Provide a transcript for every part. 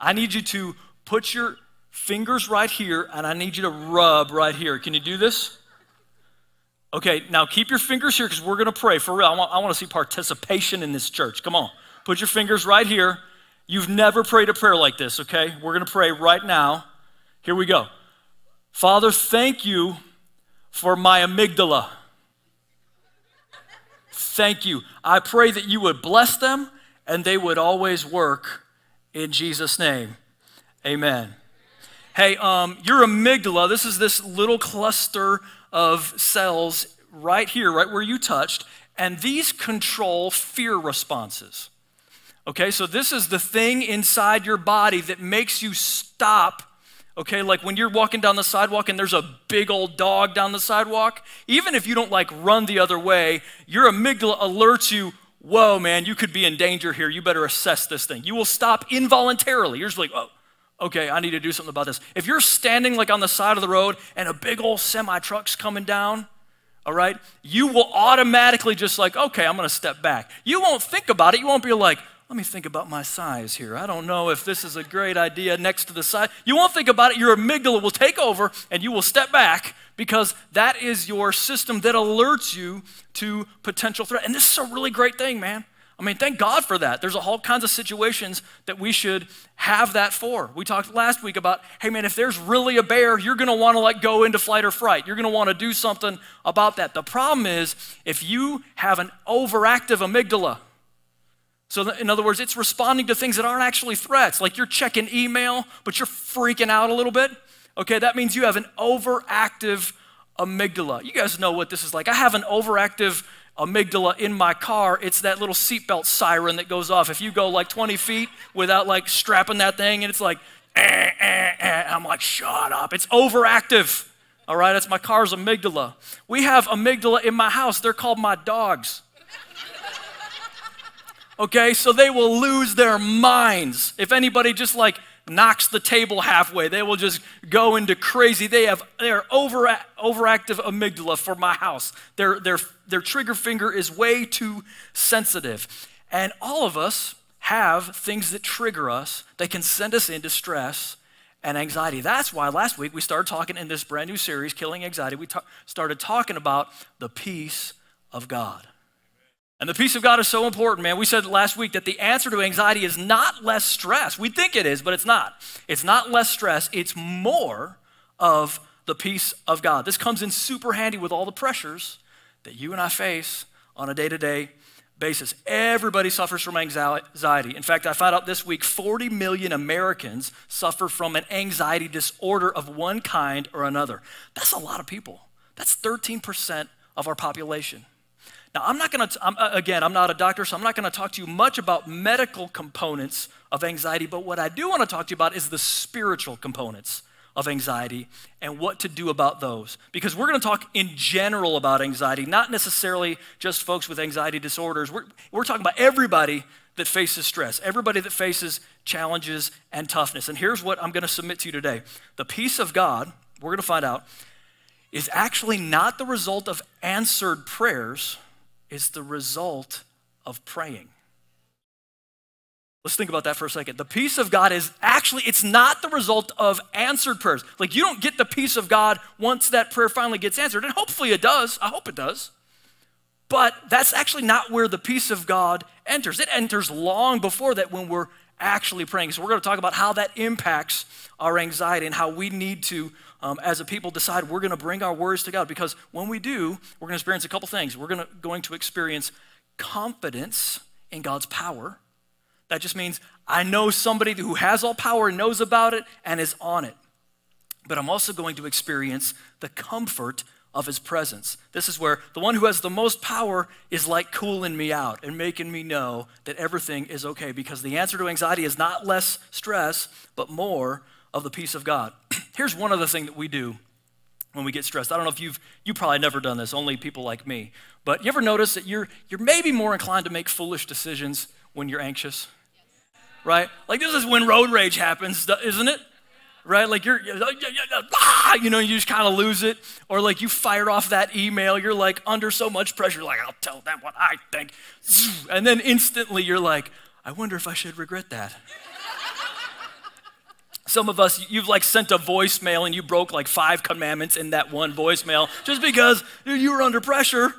I need you to put your fingers right here, and I need you to rub right here. Can you do this? Okay, now keep your fingers here because we're going to pray. For real, I want to see participation in this church. Come on. Put your fingers right here. You've never prayed a prayer like this, okay? We're going to pray right now. Here we go. Father, thank you for my amygdala. Thank you. I pray that you would bless them and they would always work in Jesus' name. Amen. Hey, your amygdala, this is this little cluster of cells right here, right where you touched, and these control fear responses. Okay, so this is the thing inside your body that makes you stop. Okay, like when you're walking down the sidewalk and there's a big old dog down the sidewalk, even if you don't like run the other way, your amygdala alerts you, whoa, man, you could be in danger here. You better assess this thing. You will stop involuntarily. You're just like, oh, okay, I need to do something about this. If you're standing like on the side of the road and a big old semi-truck's coming down, all right, you will automatically just like, okay, I'm going to step back. You won't think about it. You won't be like, let me think about my size here. I don't know if this is a great idea next to the side. You won't think about it. Your amygdala will take over and you will step back because that is your system that alerts you to potential threat. And this is a really great thing, man. I mean, thank God for that. There's all kinds of situations that we should have that for. We talked last week about, hey, man, if there's really a bear, you're going to want to like go into flight or fright. You're going to want to do something about that. The problem is if you have an overactive amygdala. So in other words, it's responding to things that aren't actually threats. Like you're checking email, but you're freaking out a little bit. Okay, that means you have an overactive amygdala. You guys know what this is like. I have an overactive amygdala in my car. It's that little seatbelt siren that goes off. If you go like 20 feet without like strapping that thing and it's like, eh, eh, eh, I'm like, shut up. It's overactive. All right, that's my car's amygdala. We have amygdala in my house. They're called my dogs. Okay, so they will lose their minds. If anybody just like knocks the table halfway, they will just go into crazy. They are overactive amygdala for my house. Their trigger finger is way too sensitive. And all of us have things that trigger us. They can send us into stress and anxiety. That's why last week we started talking in this brand new series, Killing Anxiety. We started talking about the peace of God. And the peace of God is so important, man. We said last week that the answer to anxiety is not less stress. We think it is, but it's not. It's not less stress. It's more of the peace of God. This comes in super handy with all the pressures that you and I face on a day-to-day basis. Everybody suffers from anxiety. In fact, I found out this week 40 million Americans suffer from an anxiety disorder of one kind or another. That's a lot of people. That's 13% of our population. Now, I'm not a doctor, so I'm not going to talk to you much about medical components of anxiety, but what I do want to talk to you about is the spiritual components of anxiety and what to do about those. Because we're going to talk in general about anxiety, not necessarily just folks with anxiety disorders. We're talking about everybody that faces stress, everybody that faces challenges and toughness. And here's what I'm going to submit to you today. The peace of God, we're going to find out, is actually not the result of answered prayers. It's the result of praying. Let's think about that for a second. The peace of God is actually, it's not the result of answered prayers. Like you don't get the peace of God once that prayer finally gets answered, and hopefully it does. I hope it does. But that's actually not where the peace of God enters. It enters long before that when we're actually praying. So we're going to talk about how that impacts our anxiety and how we need to, as a people, decide we're going to bring our worries to God, because when we do, we're going to experience a couple things. We're going to experience confidence in God's power. That just means I know somebody who has all power and knows about it and is on it. But I'm also going to experience the comfort of his presence. This is where the one who has the most power is like cooling me out and making me know that everything is okay, because the answer to anxiety is not less stress, but more of the peace of God. Here's one other thing that we do when we get stressed. I don't know if you probably never done this, only people like me, but you ever notice that you're maybe more inclined to make foolish decisions when you're anxious? Yes. Right? Like this is when road rage happens, isn't it? Right? Like you just kind of lose it. Or like you fire off that email, you're like under so much pressure, like I'll tell them what I think. And then instantly you're like, I wonder if I should regret that. some of us, you've like sent a voicemail and you broke like 5 commandments in that one voicemail just because you were under pressure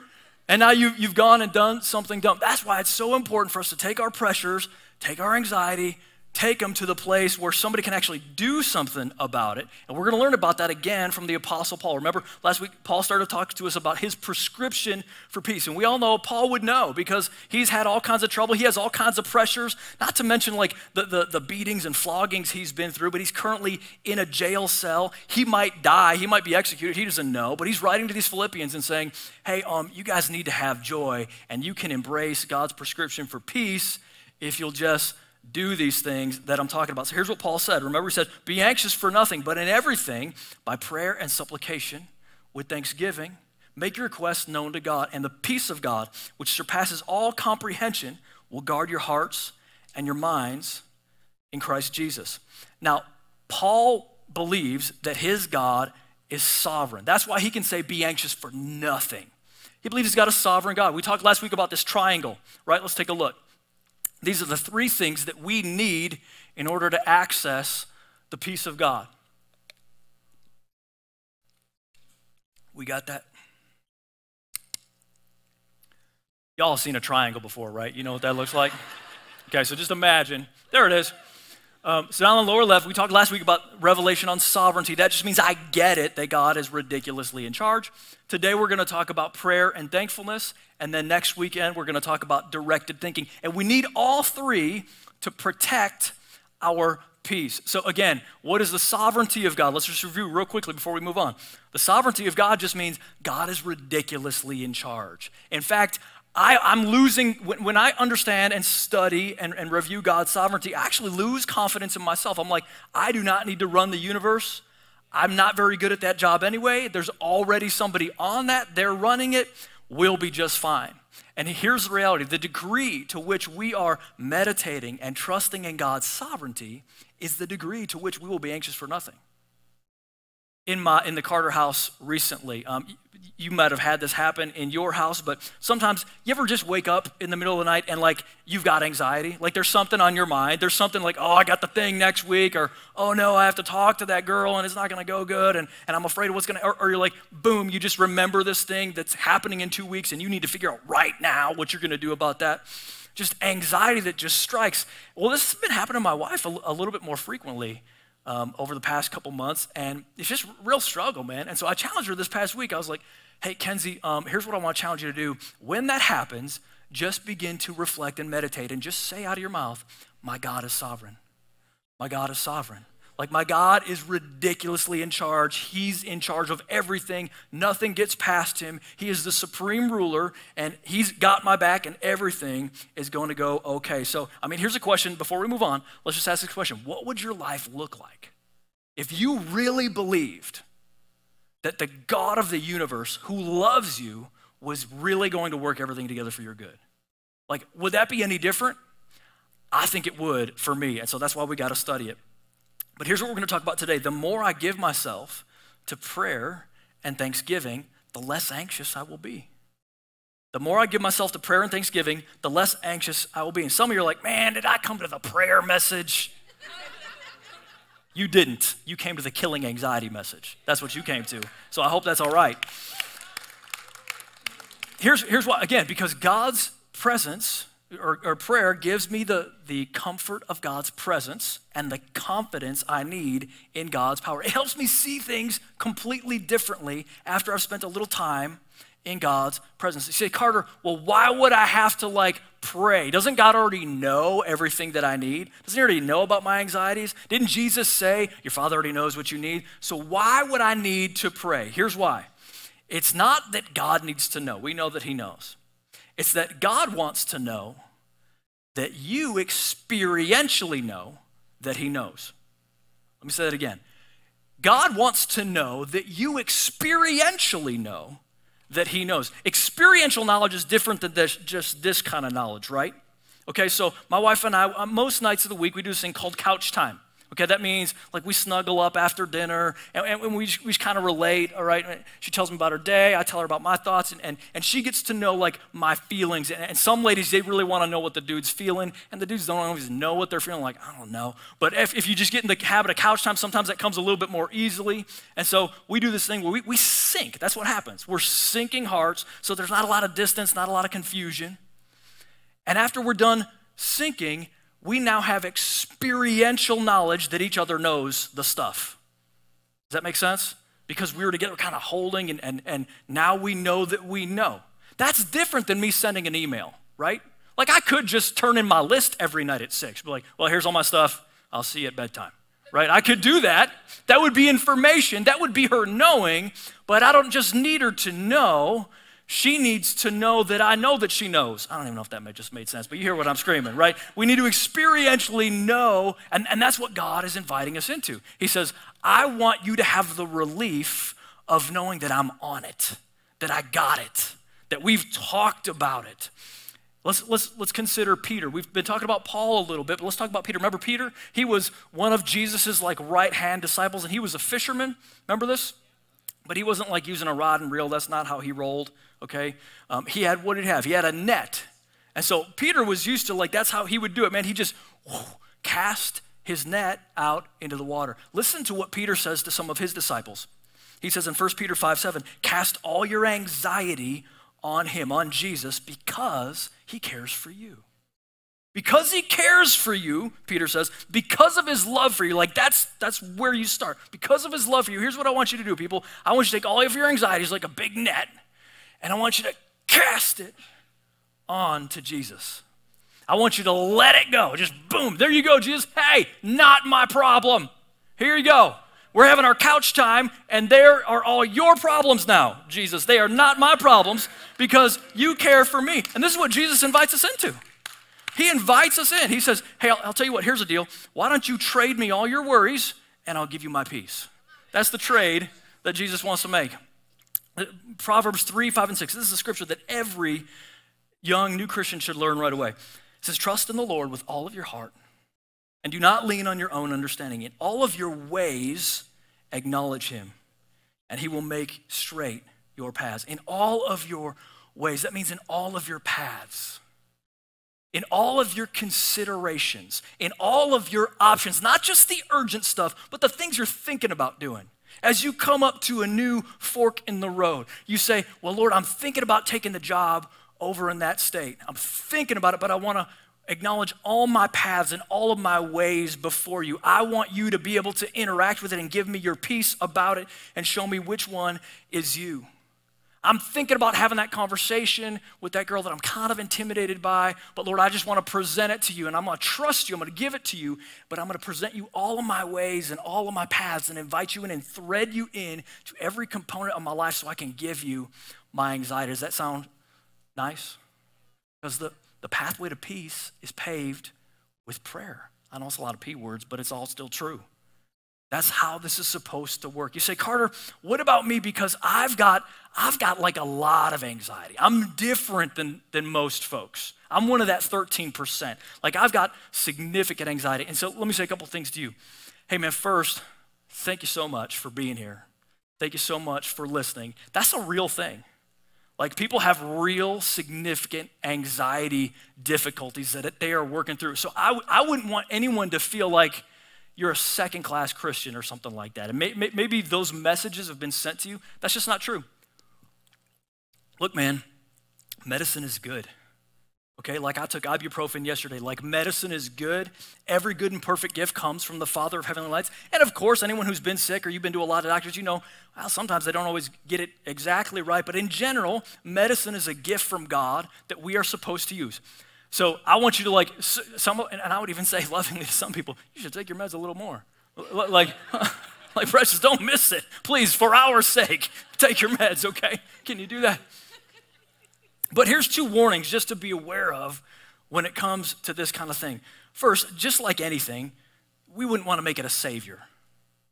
and now you've gone and done something dumb. That's why it's so important for us to take our pressures, take our anxiety, take them to the place where somebody can actually do something about it. And we're going to learn about that again from the Apostle Paul. Remember, last week, Paul started talking to us about his prescription for peace. And we all know Paul would know because he's had all kinds of trouble. He has all kinds of pressures, not to mention like the beatings and floggings he's been through, but he's currently in a jail cell. He might die. He might be executed. He doesn't know. But he's writing to these Philippians and saying, hey, you guys need to have joy, and you can embrace God's prescription for peace if you'll just do these things that I'm talking about. So here's what Paul said. Remember, he said, be anxious for nothing, but in everything, by prayer and supplication, with thanksgiving, make your requests known to God, and the peace of God, which surpasses all comprehension, will guard your hearts and your minds in Christ Jesus. Now, Paul believes that his God is sovereign. That's why he can say, be anxious for nothing. He believes he's got a sovereign God. We talked last week about this triangle, right? Let's take a look. These are the 3 things that we need in order to access the peace of God. We got that? Y'all have seen a triangle before, right? You know what that looks like? Okay, so just imagine. There it is. So down on the lower left, we talked last week about revelation on sovereignty. That just means I get it that God is ridiculously in charge. Today we're going to talk about prayer and thankfulness, and then next weekend we're going to talk about directed thinking. And we need all 3 to protect our peace. So again, what is the sovereignty of God? Let's just review real quickly before we move on. The sovereignty of God just means God is ridiculously in charge. In fact, I'm losing, when I understand and study and review God's sovereignty, I actually lose confidence in myself. I'm like, I do not need to run the universe. I'm not very good at that job anyway. There's already somebody on that. They're running it. We'll be just fine. And here's the reality. The degree to which we are meditating and trusting in God's sovereignty is the degree to which we will be anxious for nothing. In the Carter house recently, you might have had this happen in your house, but sometimes you ever just wake up in the middle of the night and like you've got anxiety, like there's something on your mind. There's something like, oh, I got the thing next week, or oh no, I have to talk to that girl and it's not gonna go good, and I'm afraid of what's gonna, or you're like, boom, you just remember this thing that's happening in 2 weeks and you need to figure out right now what you're gonna do about that. Just anxiety that just strikes. Well, this has been happening to my wife a little bit more frequently over the past couple months, and it's just real struggle, man. And so I challenged her this past week. I was like, hey, Kenzie, here's what I want to challenge you to do. When that happens, just begin to reflect and meditate and just say out of your mouth, my God is sovereign. My God is sovereign. Like, my God is ridiculously in charge. He's in charge of everything. Nothing gets past him. He is the supreme ruler, and he's got my back, and everything is going to go okay. So, I mean, here's a question. Before we move on, let's just ask this question. What would your life look like if you really believed that the God of the universe, who loves you, was really going to work everything together for your good? Like, would that be any different? I think it would for me, and so that's why we got to study it. But here's what we're going to talk about today. The more I give myself to prayer and thanksgiving, the less anxious I will be. The more I give myself to prayer and thanksgiving, the less anxious I will be. And some of you are like, man, did I come to the prayer message? You didn't. You came to the Killing Anxiety message. That's what you came to. So I hope that's all right. Here's why, again, because God's presence or prayer gives me the comfort of God's presence and the confidence I need in God's power. It helps me see things completely differently after I've spent a little time in God's presence. You say, Carter, well, why would I have to like pray? Doesn't God already know everything that I need? Doesn't he already know about my anxieties? Didn't Jesus say, your Father already knows what you need? So why would I need to pray? Here's why. It's not that God needs to know. We know that he knows. It's that God wants to know that you experientially know that he knows. Let me say that again. God wants to know that you experientially know that he knows. Experiential knowledge is different than just this kind of knowledge, right? Okay, so my wife and I, most nights of the week, we do this thing called couch time. Okay, that means like we snuggle up after dinner and we just kind of relate, all right? She tells me about her day, I tell her about my thoughts, and she gets to know like my feelings. And some ladies, they really want to know what the dude's feeling, and the dudes don't always know what they're feeling, like, I don't know. But if you just get in the habit of couch time, sometimes that comes a little bit more easily. And so we do this thing where we sink, that's what happens. We're sinking hearts, so there's not a lot of distance, not a lot of confusion. And after we're done sinking, we now have experiential knowledge that each other knows the stuff. Does that make sense? Because we were together kind of holding and now we know that we know. That's different than me sending an email, right? Like I could just turn in my list every night at 6. Be like, well, here's all my stuff. I'll see you at bedtime, right? I could do that. That would be information. That would be her knowing, but I don't just need her to know. She needs to know that I know that she knows. I don't even know if that just made sense, but you hear what I'm screaming, right? We need to experientially know, and that's what God is inviting us into. He says, I want you to have the relief of knowing that I'm on it, that I got it, that we've talked about it. Let's consider Peter. We've been talking about Paul a little bit, but let's talk about Peter. Remember Peter? He was one of Jesus's like right-hand disciples, and he was a fisherman. Remember this? But he wasn't like using a rod and reel. That's not how he rolled. Okay, he had, what did he have? He had a net. And so Peter was used to like, that's how he would do it, man. He just cast his net out into the water. Listen to what Peter says to some of his disciples. He says in 1 Peter 5:7, cast all your anxiety on him, on Jesus, because he cares for you. Because he cares for you, Peter says, because of his love for you, like that's where you start. Because of his love for you, here's what I want you to do, people. I want you to take all of your anxieties like a big net, and I want you to cast it on to Jesus. I want you to let it go. Just boom, there you go, Jesus. Hey, not my problem. Here you go. We're having our couch time, and there are all your problems now, Jesus. They are not my problems because you care for me. And this is what Jesus invites us into. He invites us in. He says, hey, I'll tell you what, here's the deal. Why don't you trade me all your worries, and I'll give you my peace. That's the trade that Jesus wants to make. Proverbs 3:5-6. This is a scripture that every young new Christian should learn right away. It says, trust in the Lord with all of your heart and do not lean on your own understanding. In all of your ways, acknowledge him and he will make straight your paths. In all of your ways, that means in all of your paths, in all of your considerations, in all of your options, not just the urgent stuff, but the things you're thinking about doing. As you come up to a new fork in the road, you say, well, Lord, I'm thinking about taking the job over in that state. I'm thinking about it, but I want to acknowledge all my paths and all of my ways before you. I want you to be able to interact with it and give me your peace about it and show me which one is you. I'm thinking about having that conversation with that girl that I'm kind of intimidated by, but Lord, I just want to present it to you, and I'm going to trust you, I'm going to give it to you, but I'm going to present you all of my ways and all of my paths and invite you in and thread you in to every component of my life so I can give you my anxiety. Does that sound nice? Because the pathway to peace is paved with prayer. I know it's a lot of P words, but it's all still true. That's how this is supposed to work. You say, Carter, what about me? Because I've got like a lot of anxiety. I'm different than most folks. I'm one of that 13%. Like I've got significant anxiety. And so let me say a couple things to you. Hey man, first, thank you so much for being here. Thank you so much for listening. That's a real thing. Like people have real significant anxiety difficulties that they are working through. So I wouldn't want anyone to feel like you're a second-class Christian or something like that. And maybe those messages have been sent to you. That's just not true. Look, man, medicine is good, okay? Like I took ibuprofen yesterday. Like medicine is good. Every good and perfect gift comes from the Father of heavenly lights. And of course, anyone who's been sick or you've been to a lot of doctors, you know, well, sometimes they don't always get it exactly right. But in general, medicine is a gift from God that we are supposed to use. So I want you to like, some, and I would even say lovingly to some people, you should take your meds a little more. Like precious, don't miss it. Please, for our sake, take your meds, okay? Can you do that? But here's two warnings just to be aware of when it comes to this kind of thing. First, just like anything, we wouldn't want to make it a savior,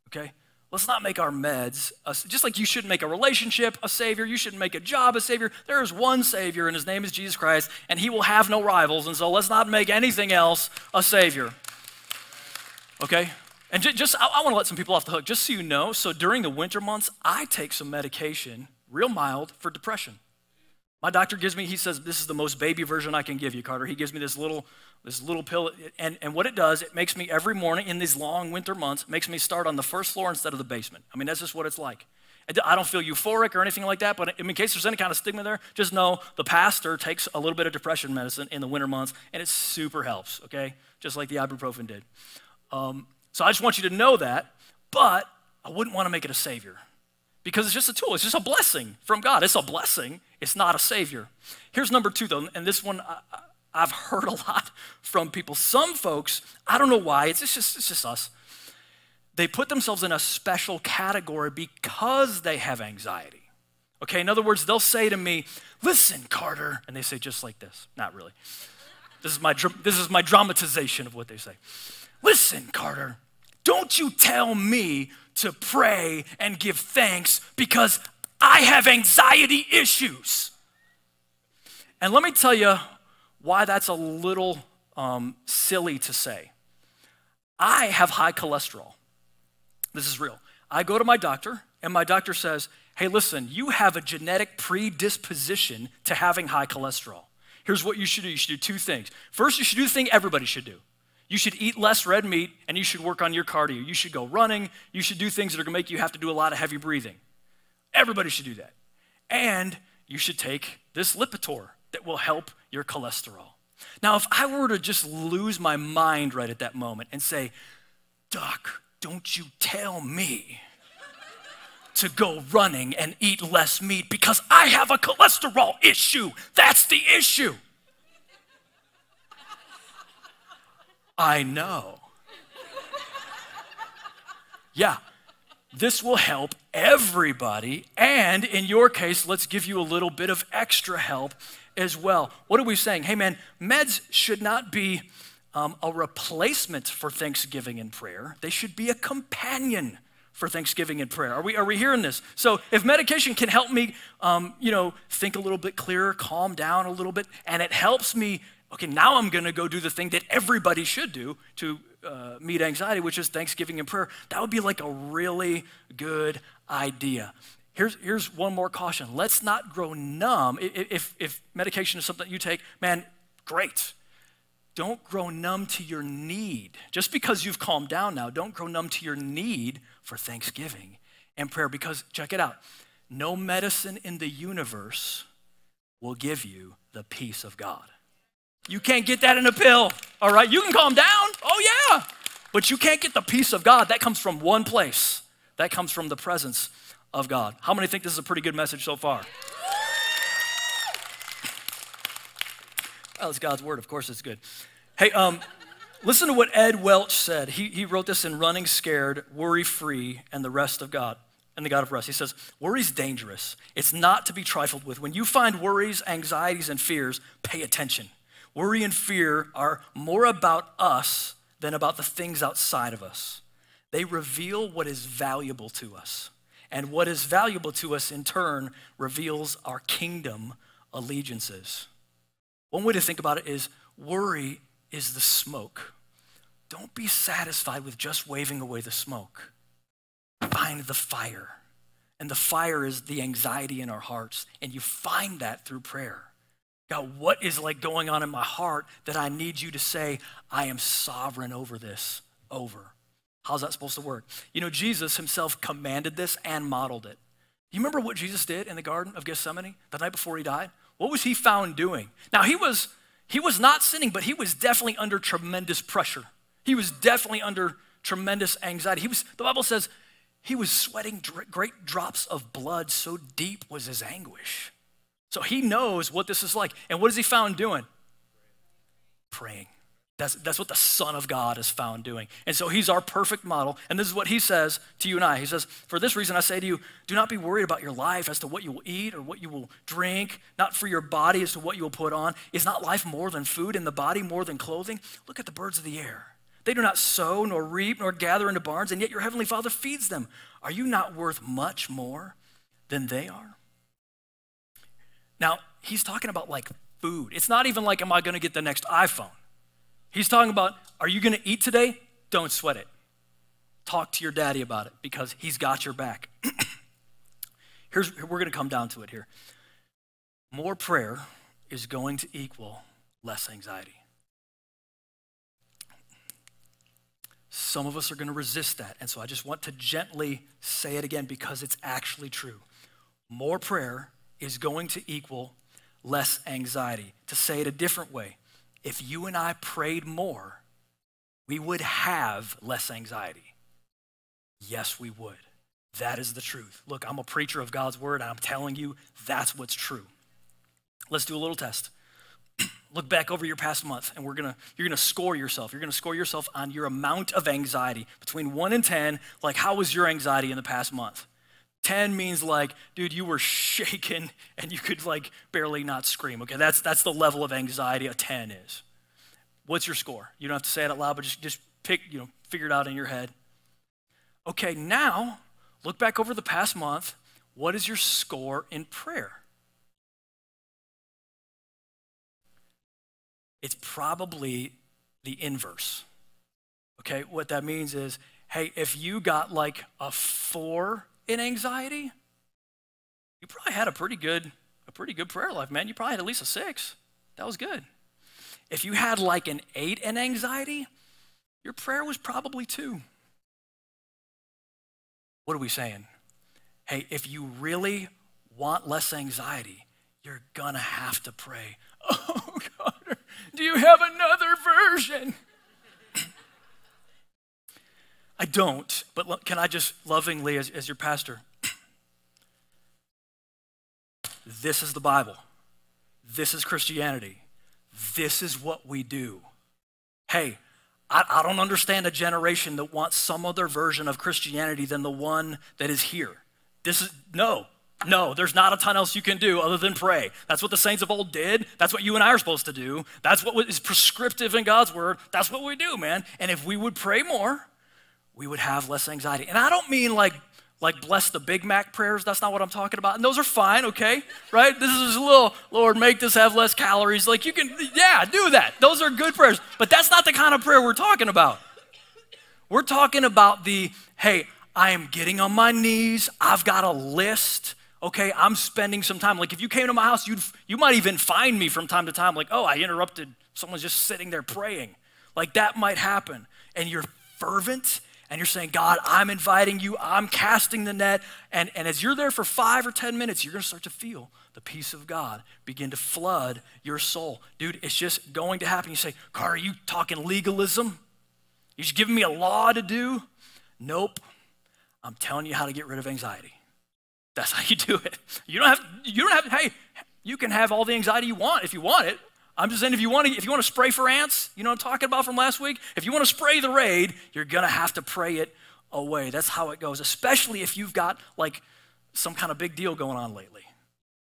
okay? Let's not make our meds, just like you shouldn't make a relationship a savior, you shouldn't make a job a savior. There is one savior, and his name is Jesus Christ, and he will have no rivals, and so let's not make anything else a savior, okay? And I want to let some people off the hook, just so you know. So during the winter months, I take some medication, real mild, for depression. My doctor gives me, he says, this is the most baby version I can give you, Carter. He gives me this little pill, and what it does, it makes me every morning in these long winter months, it makes me start on the first floor instead of the basement. I mean, that's just what it's like. I don't feel euphoric or anything like that, but in case there's any kind of stigma there, just know the pastor takes a little bit of depression medicine in the winter months, and it super helps, okay? Just like the ibuprofen did. So I just want you to know that, but I wouldn't want to make it a savior, because it's just a tool. It's just a blessing from God. It's a blessing. It's not a savior. Here's number two, though, and this one I've heard a lot from people. Some folks, I don't know why, it's just us. They put themselves in a special category because they have anxiety. Okay, in other words, they'll say to me, listen, Carter, and they say just like this. Not really. This is my dramatization of what they say. Listen, Carter, don't you tell me to pray and give thanks because I have anxiety issues. And let me tell you why that's a little silly to say. I have high cholesterol. This is real. I go to my doctor, and my doctor says, hey, listen, you have a genetic predisposition to having high cholesterol. Here's what you should do. You should do two things. First, you should do the thing everybody should do. You should eat less red meat, and you should work on your cardio. You should go running. You should do things that are going to make you have to do a lot of heavy breathing. Everybody should do that. And you should take this Lipitor that will help your cholesterol. Now, if I were to just lose my mind right at that moment and say, Doc, don't you tell me to go running and eat less meat because I have a cholesterol issue. That's the issue. I know. Yeah, this will help everybody, and in your case, let's give you a little bit of extra help as well. What are we saying? Hey man, meds should not be a replacement for thanksgiving and prayer. They should be a companion for thanksgiving and prayer. Are we hearing this? So if medication can help me, think a little bit clearer, calm down a little bit, and it helps me, okay, now I'm going to go do the thing that everybody should do to meet anxiety, which is thanksgiving and prayer. That would be like a really good idea. Here's one more caution. Let's not grow numb. If medication is something you take, man, great. Don't grow numb to your need. Just because you've calmed down now, don't grow numb to your need for thanksgiving and prayer, because check it out. No medicine in the universe will give you the peace of God. You can't get that in a pill, all right? You can calm down, oh yeah, but you can't get the peace of God. That comes from one place. That comes from the presence of God. How many think this is a pretty good message so far? Well, it's God's word, of course it's good. Hey, listen to what Ed Welch said. He wrote this in Running Scared, Worry Free, and the Rest of God. And the God of Rest. He says, worry's dangerous. It's not to be trifled with. When you find worries, anxieties, and fears, pay attention. Worry and fear are more about us than about the things outside of us. They reveal what is valuable to us. And what is valuable to us, in turn, reveals our kingdom allegiances. One way to think about it is worry is the smoke. Don't be satisfied with just waving away the smoke. Find the fire. And the fire is the anxiety in our hearts. And you find that through prayer. God, what is like going on in my heart that I need you to say, I am sovereign over this, over. How's that supposed to work? You know, Jesus himself commanded this and modeled it. You remember what Jesus did in the Garden of Gethsemane the night before he died? What was he found doing? Now, he was not sinning, but he was definitely under tremendous pressure. He was definitely under tremendous anxiety. The Bible says he was sweating great drops of blood, so deep was his anguish. So he knows what this is like. And what is he found doing? Praying. That's what the Son of God is found doing. And so he's our perfect model. And this is what he says to you and I. He says, for this reason I say to you, do not be worried about your life as to what you will eat or what you will drink, not for your body as to what you will put on. Is not life more than food and the body more than clothing? Look at the birds of the air. They do not sow nor reap nor gather into barns, and yet your heavenly Father feeds them. Are you not worth much more than they are? Now, he's talking about like food. It's not even like, am I going to get the next iPhone? He's talking about, are you going to eat today? Don't sweat it. Talk to your daddy about it because he's got your back. We're going to come down to it here. More prayer is going to equal less anxiety. Some of us are going to resist that, and so I just want to gently say it again because it's actually true. More prayer is going to equal less anxiety. To say it a different way, if you and I prayed more, we would have less anxiety. Yes, we would. That is the truth. Look, I'm a preacher of God's word, and I'm telling you that's what's true. Let's do a little test. Look back over your past month, and you're gonna score yourself. You're gonna score yourself on your amount of anxiety between 1 and 10. Like, how was your anxiety in the past month? 10 means like, dude, you were shaking and you could like barely not scream. Okay, that's the level of anxiety a 10 is. What's your score? You don't have to say it out loud, but just pick, you know, figure it out in your head. Okay, now look back over the past month. What is your score in prayer? It's probably the inverse. Okay, what that means is, hey, if you got like a 4 in anxiety, you probably had a pretty good prayer life, man. You probably had at least a 6. That was good. If you had like an 8 in anxiety, your prayer was probably 2. What are we saying? Hey, if you really want less anxiety, you're gonna have to pray. Oh, Carter, do you have another version? I don't, but can I just lovingly, as your pastor, this is the Bible. This is Christianity. This is what we do. Hey, I don't understand a generation that wants some other version of Christianity than the one that is here. No, there's not a ton else you can do other than pray. That's what the saints of old did. That's what you and I are supposed to do. That's what is prescriptive in God's word. That's what we do, man. And if we would pray more, we would have less anxiety. And I don't mean like bless the Big Mac prayers. That's not what I'm talking about. And those are fine, okay? Right? This is a little, Lord, make this have less calories. Like you can, yeah, do that. Those are good prayers. But that's not the kind of prayer we're talking about. We're talking about the, hey, I am getting on my knees. I've got a list. Okay, I'm spending some time. Like if you came to my house, you might even find me from time to time. Like, oh, I interrupted. Someone's just sitting there praying. Like that might happen. And you're fervent. And you're saying, God, I'm inviting you. I'm casting the net. And as you're there for 5 or 10 minutes, you're going to start to feel the peace of God begin to flood your soul. Dude, it's just going to happen. You say, Carter, are you talking legalism? You're just giving me a law to do? Nope. I'm telling you how to get rid of anxiety. That's how you do it. Hey, you can have all the anxiety you want if you want it. I'm just saying, if you want to spray for ants, you know what I'm talking about from last week? If you want to spray the raid, you're going to have to pray it away. That's how it goes, especially if you've got like some kind of big deal going on lately.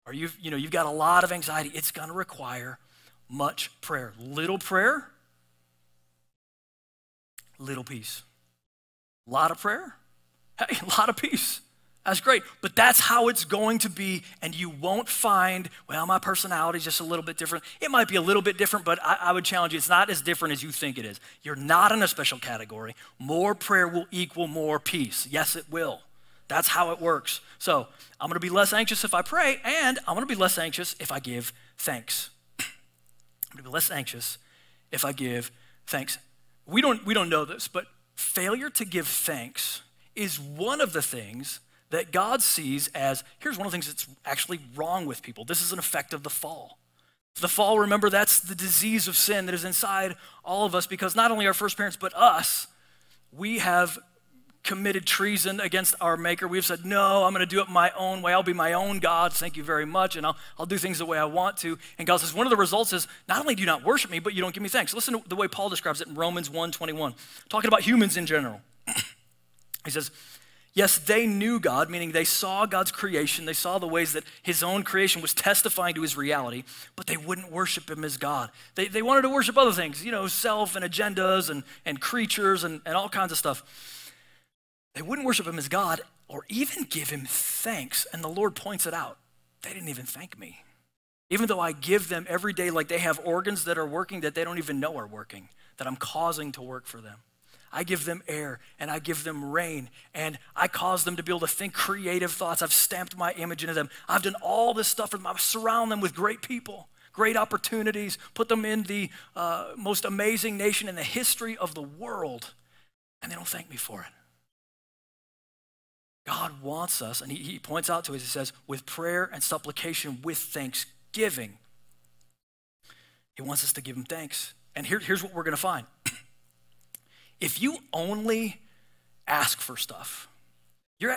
Or you've got a lot of anxiety. It's going to require much prayer. Little prayer, little peace. A lot of prayer, hey, a lot of peace. That's great, but that's how it's going to be, and you won't find, well, my personality's just a little bit different. It might be a little bit different, but I would challenge you, it's not as different as you think it is. You're not in a special category. More prayer will equal more peace. Yes, it will. That's how it works. So I'm going to be less anxious if I pray, and I'm going to be less anxious if I give thanks. I'm going to be less anxious if I give thanks. We don't know this, but failure to give thanks is one of the things that God sees as, here's one of the things that's actually wrong with people. This is an effect of the fall. The fall, remember, that's the disease of sin that is inside all of us because not only our first parents, but us, we have committed treason against our maker. We've said, no, I'm gonna do it my own way. I'll be my own God, thank you very much, and I'll do things the way I want to. And God says, one of the results is, not only do you not worship me, but you don't give me thanks. Listen to the way Paul describes it in Romans 1:21, talking about humans in general. He says, yes, they knew God, meaning they saw God's creation. They saw the ways that his own creation was testifying to his reality, but they wouldn't worship him as God. They wanted to worship other things, you know, self and agendas and creatures and all kinds of stuff. They wouldn't worship him as God or even give him thanks. And the Lord points it out. They didn't even thank me. Even though I give them every day, like they have organs that are working that they don't even know are working, that I'm causing to work for them. I give them air and I give them rain and I cause them to be able to think creative thoughts. I've stamped my image into them. I've done all this stuff for them. I surround them with great people, great opportunities, put them in the most amazing nation in the history of the world, and they don't thank me for it. God wants us, and he points out to us, he says, with prayer and supplication, with thanksgiving, he wants us to give him thanks. And here's what we're going to find. If you only ask for stuff,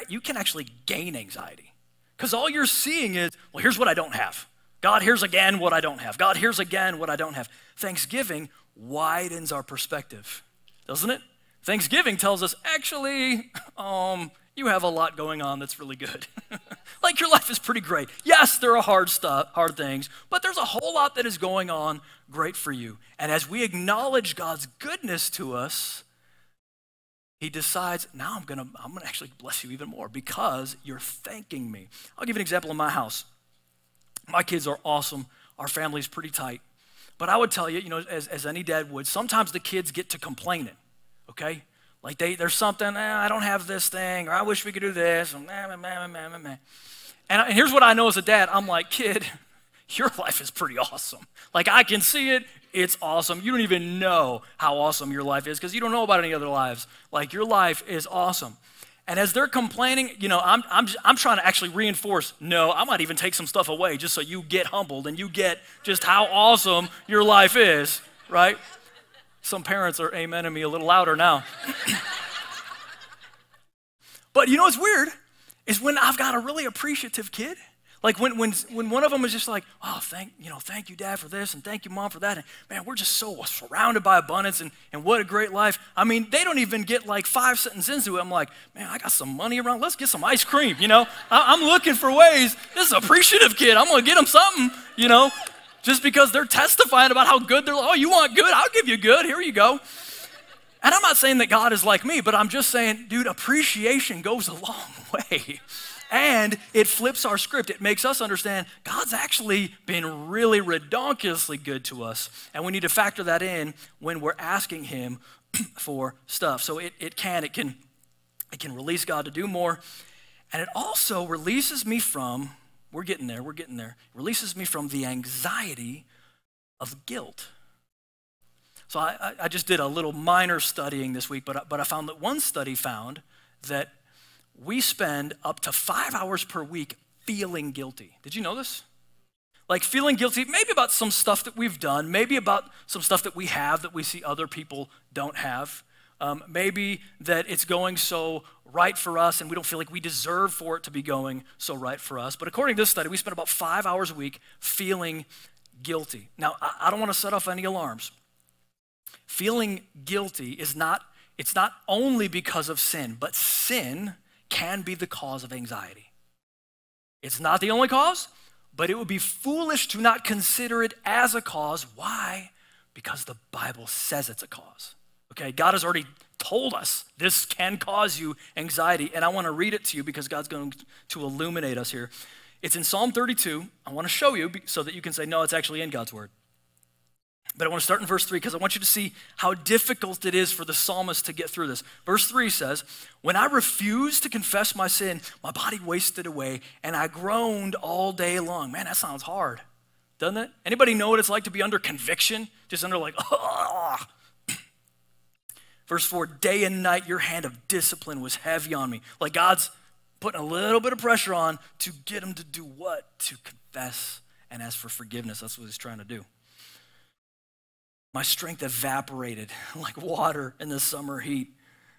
you can actually gain anxiety, because all you're seeing is, well, here's what I don't have. God, here's again what I don't have. God, here's again what I don't have. Thanksgiving widens our perspective, doesn't it? Thanksgiving tells us, actually, you have a lot going on that's really good. Like, your life is pretty great. Yes, there are hard things, but there's a whole lot that is going on great for you. And as we acknowledge God's goodness to us, he decides, now I'm gonna actually bless you even more because you're thanking me. I'll give you an example in my house. My kids are awesome. Our family's pretty tight. But I would tell you, as any dad would, sometimes the kids get to complaining, okay? Like there's something, I don't have this thing, or I wish we could do this, and and here's what I know as a dad. I'm like, kid, your life is pretty awesome. Like, I can see it. It's awesome. You don't even know how awesome your life is because you don't know about any other lives. Like, your life is awesome. And as they're complaining, I'm trying to actually reinforce, no, I might even take some stuff away just so you get humbled and you get just how awesome your life is, right? Some parents are amening me a little louder now. But you know what's weird is when I've got a really appreciative kid, like when one of them is just like, oh, thank you, Dad, for this, and thank you, Mom, for that, and man, we're just so surrounded by abundance, and what a great life. I mean, they don't even get like 5 sentences into it. I'm like, man, I got some money around. Let's get some ice cream, I'm looking for ways. This is an appreciative kid. I'm going to get them something, just because they're testifying about how good they're, oh, you want good? I'll give you good. Here you go. And I'm not saying that God is like me, but I'm just saying, dude, appreciation goes a long way. And it flips our script. It makes us understand God's actually been really redonkulously good to us. And we need to factor that in when we're asking him for stuff. So it can release God to do more. And it also releases me from, we're getting there, releases me from the anxiety of guilt. So I just did a little minor studying this week, but I found that one study found that we spend up to 5 hours per week feeling guilty. Did you know this? Like, feeling guilty, maybe about some stuff that we've done, maybe about some stuff that we have that we see other people don't have. Maybe that it's going so right for us and we don't feel like we deserve for it to be going so right for us. But according to this study, we spend about 5 hours a week feeling guilty. Now, I don't want to set off any alarms. Feeling guilty is not only because of sin, but sin can be the cause of anxiety. It's not the only cause, but it would be foolish to not consider it as a cause. Why? Because the Bible says it's a cause. Okay, God has already told us this can cause you anxiety, and I want to read it to you because God's going to illuminate us here. It's in Psalm 32. I want to show you so that you can say, no, it's actually in God's word. But I want to start in verse 3 because I want you to see how difficult it is for the psalmist to get through this. Verse 3 says, when I refused to confess my sin, my body wasted away and I groaned all day long. Man, that sounds hard, doesn't it? Anybody know what it's like to be under conviction? Just under like, oh. Verse 4, day and night your hand of discipline was heavy on me. Like, God's putting a little bit of pressure on to get him to do what? To confess and ask for forgiveness. That's what he's trying to do. My strength evaporated like water in the summer heat.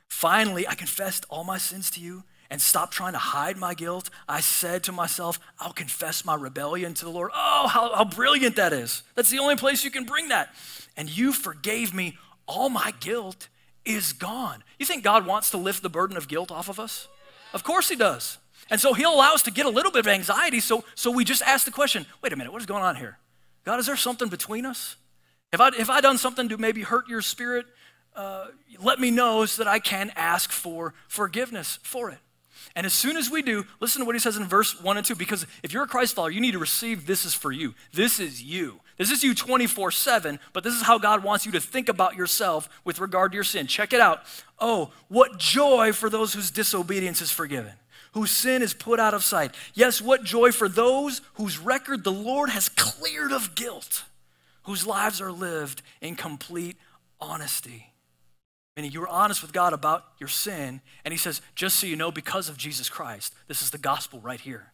Finally, I confessed all my sins to you and stopped trying to hide my guilt. I said to myself, I'll confess my rebellion to the Lord. Oh, how brilliant that is. That's the only place you can bring that. And you forgave me. All my guilt is gone. You think God wants to lift the burden of guilt off of us? Of course he does. And so he'll allow us to get a little bit of anxiety. So we just ask the question, wait a minute, what is going on here? God, is there something between us? Have I done something to maybe hurt your spirit? Let me know so that I can ask for forgiveness for it. And as soon as we do, listen to what he says in verse 1 and 2, because if you're a Christ follower, you need to receive this is for you. This is you. This is you 24/7, but this is how God wants you to think about yourself with regard to your sin. Check it out. Oh, what joy for those whose disobedience is forgiven, whose sin is put out of sight. Yes, what joy for those whose record the Lord has cleared of guilt, whose lives are lived in complete honesty. Meaning you were honest with God about your sin, and he says, just so you know, because of Jesus Christ, this is the gospel right here.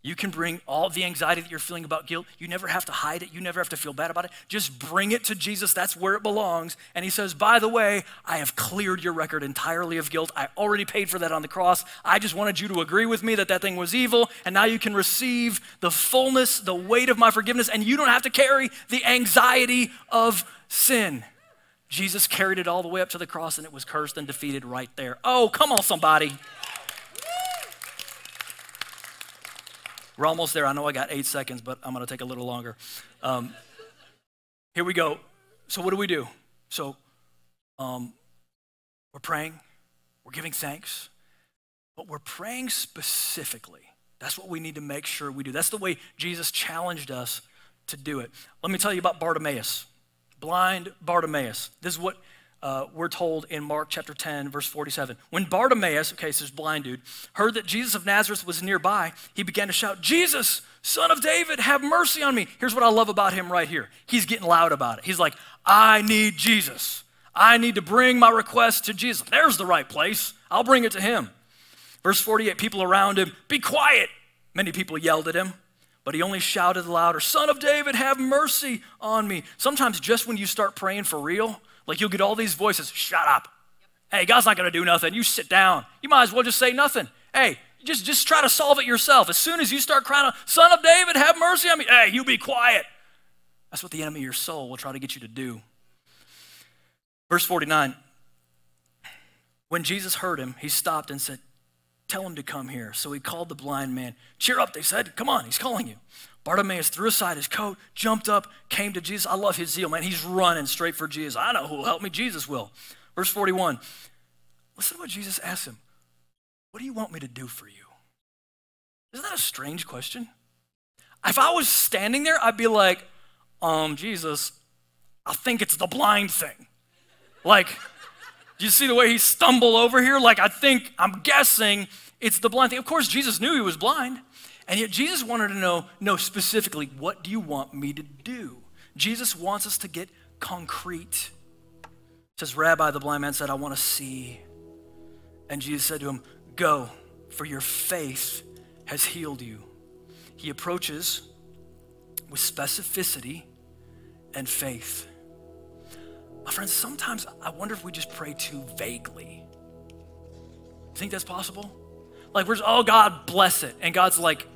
You can bring all the anxiety that you're feeling about guilt. You never have to hide it. You never have to feel bad about it. Just bring it to Jesus. That's where it belongs. And he says, by the way, I have cleared your record entirely of guilt. I already paid for that on the cross. I just wanted you to agree with me that that thing was evil. And now you can receive the fullness, the weight of my forgiveness. And you don't have to carry the anxiety of sin. Jesus carried it all the way up to the cross, and it was cursed and defeated right there. Oh, come on, somebody. We're almost there. I know I got 8 seconds, but I'm going to take a little longer. Here we go. So what do we do? So we're praying. We're giving thanks. But we're praying specifically. That's what we need to make sure we do. That's the way Jesus challenged us to do it. Let me tell you about Bartimaeus, blind Bartimaeus. This is what we're told in Mark chapter 10, verse 47. When Bartimaeus, okay, so this blind dude, heard that Jesus of Nazareth was nearby, he began to shout, Jesus, son of David, have mercy on me. Here's what I love about him right here. He's getting loud about it. He's like, I need Jesus. I need to bring my request to Jesus. There's the right place. I'll bring it to him. Verse 48, people around him, be quiet. Many people yelled at him, but he only shouted louder, son of David, have mercy on me. Sometimes just when you start praying for real, like you'll get all these voices, shut up. Hey, God's not gonna do nothing. You sit down. You might as well just say nothing. Hey, just try to solve it yourself. As soon as you start crying out, son of David, have mercy on me. Hey, you be quiet. That's what the enemy of your soul will try to get you to do. Verse 49, when Jesus heard him, he stopped and said, tell him to come here. So he called the blind man. Cheer up, they said. Come on, he's calling you. Bartimaeus threw aside his coat, jumped up, came to Jesus. I love his zeal, man. He's running straight for Jesus. I know who will help me. Jesus will. Verse 41, listen to what Jesus asked him. What do you want me to do for you? Isn't that a strange question? If I was standing there, I'd be like, Jesus, I think it's the blind thing. Like, do you see the way he stumbled over here? Like, I'm guessing it's the blind thing. Of course, Jesus knew he was blind. And yet Jesus wanted to know, no, specifically, what do you want me to do? Jesus wants us to get concrete. It says, Rabbi, the blind man said, I want to see. And Jesus said to him, go, for your faith has healed you. He approaches with specificity and faith. My friends, sometimes I wonder if we just pray too vaguely. You think that's possible? Like we're just, oh, God, bless it. And God's like,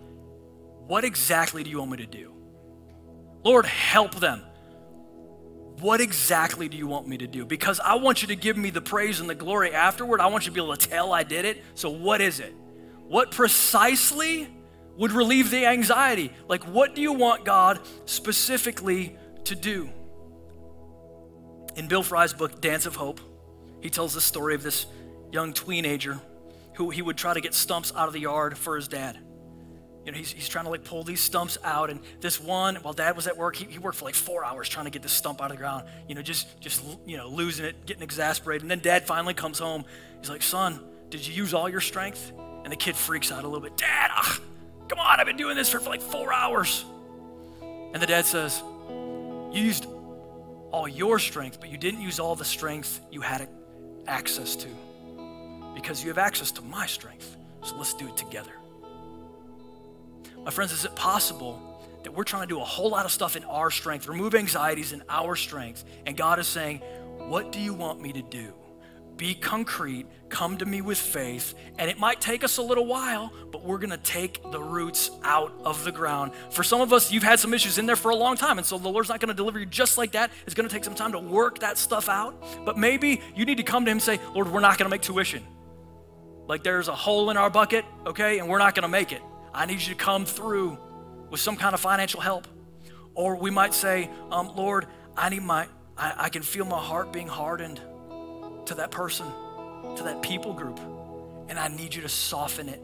what exactly do you want me to do? Lord, help them. What exactly do you want me to do? Because I want you to give me the praise and the glory afterward. I want you to be able to tell I did it. So what is it? What precisely would relieve the anxiety? Like, what do you want God specifically to do? In Bill Fry's book, Dance of Hope, he tells the story of this young teenager who he would try to get stumps out of the yard for his dad. You know, he's trying to like pull these stumps out, and this one, while dad was at work, he worked for like 4 hours trying to get this stump out of the ground, you know, just losing it, getting exasperated. And then dad finally comes home. He's like, son, did you use all your strength? And the kid freaks out a little bit. Dad, come on, I've been doing this for like 4 hours. And the dad says, you used all your strength, but you didn't use all the strength you had access to. Because you have access to my strength, so let's do it together. My friends, is it possible that we're trying to do a whole lot of stuff in our strength, remove anxieties in our strength, and God is saying, what do you want me to do? Be concrete, come to me with faith, and it might take us a little while, but we're gonna take the roots out of the ground. For some of us, you've had some issues in there for a long time, and so the Lord's not gonna deliver you just like that. It's gonna take some time to work that stuff out, but maybe you need to come to him and say, Lord, we're not gonna make tuition. Like there's a hole in our bucket, okay, and we're not gonna make it. I need you to come through with some kind of financial help. Or we might say, Lord, I can feel my heart being hardened to that person, to that people group, and I need you to soften it.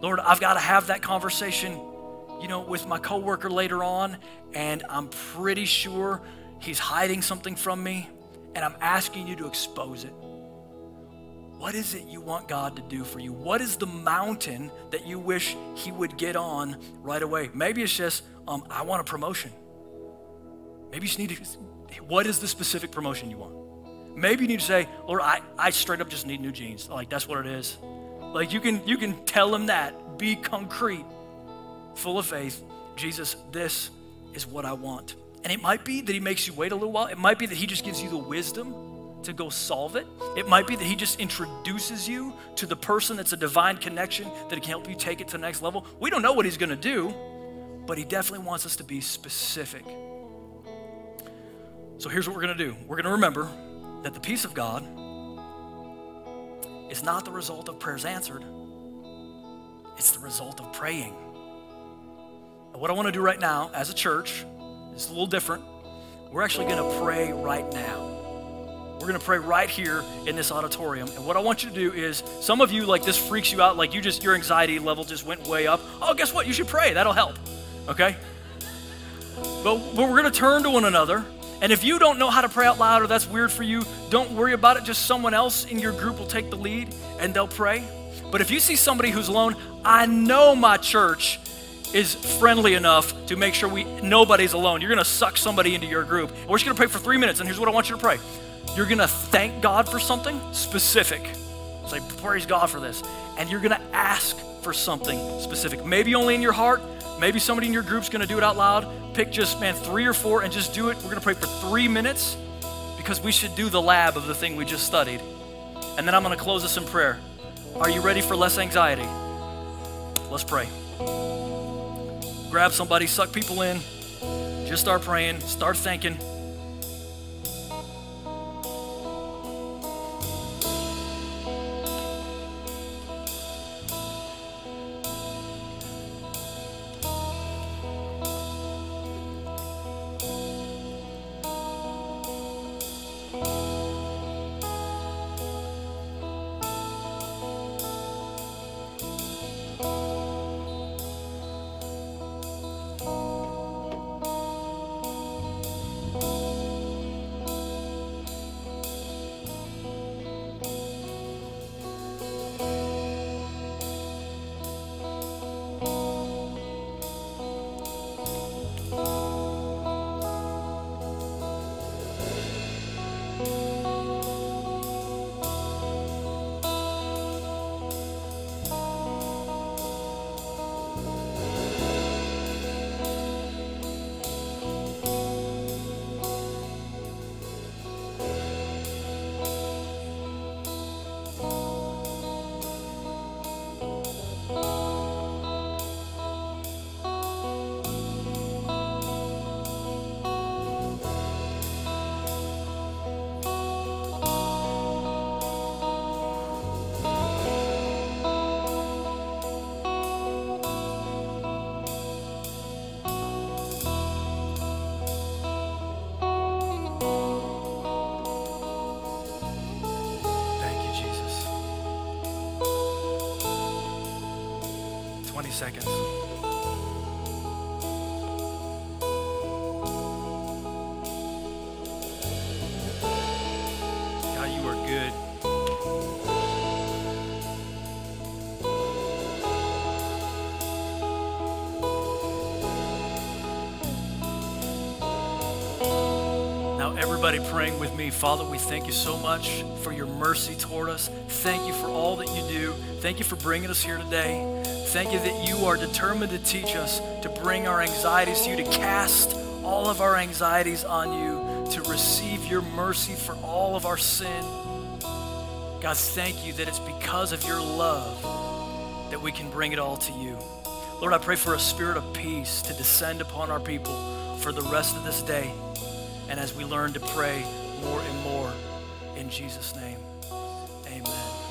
Lord, I've gotta have that conversation you know, with my coworker later on, and I'm pretty sure he's hiding something from me, and I'm asking you to expose it. What is it you want God to do for you? What is the mountain that you wish he would get on right away? Maybe it's just, I want a promotion. Maybe you just need to, what is the specific promotion you want? Maybe you need to say, Lord, I straight up just need new jeans. Like, that's what it is. Like, you can tell him that. Be concrete, full of faith. Jesus, this is what I want. And it might be that he makes you wait a little while. It might be that he just gives you the wisdom to go solve it. It might be that he just introduces you to the person that's a divine connection that can help you take it to the next level. We don't know what he's gonna do, but he definitely wants us to be specific. So here's what we're gonna do. We're gonna remember that the peace of God is not the result of prayers answered. It's the result of praying. And what I wanna do right now as a church is a little different. We're actually gonna pray right now. We're going to pray right here in this auditorium. And what I want you to do is, some of you, like, this freaks you out, like your anxiety level just went way up. Oh, guess what? You should pray. That'll help. Okay? But we're going to turn to one another. And if you don't know how to pray out loud or that's weird for you, don't worry about it. Just someone else in your group will take the lead and they'll pray. But if you see somebody who's alone, I know my church is friendly enough to make sure nobody's alone. You're going to suck somebody into your group. And we're just going to pray for 3 minutes. And here's what I want you to pray. You're going to thank God for something specific. Say, praise God for this. And you're going to ask for something specific. Maybe only in your heart. Maybe somebody in your group's going to do it out loud. Pick just, man, 3 or 4 and just do it. We're going to pray for 3 minutes because we should do the lab of the thing we just studied. And then I'm going to close this in prayer. Are you ready for less anxiety? Let's pray. Grab somebody, suck people in. Just start praying. Start thinking. Seconds. God, you are good. Now, everybody praying with me, Father, we thank you so much for your mercy toward us. Thank you for all that you do. Thank you for bringing us here today. Thank you that you are determined to teach us to bring our anxieties to you, to cast all of our anxieties on you, to receive your mercy for all of our sin. God, thank you that it's because of your love that we can bring it all to you. Lord, I pray for a spirit of peace to descend upon our people for the rest of this day and as we learn to pray more and more in Jesus' name. Amen.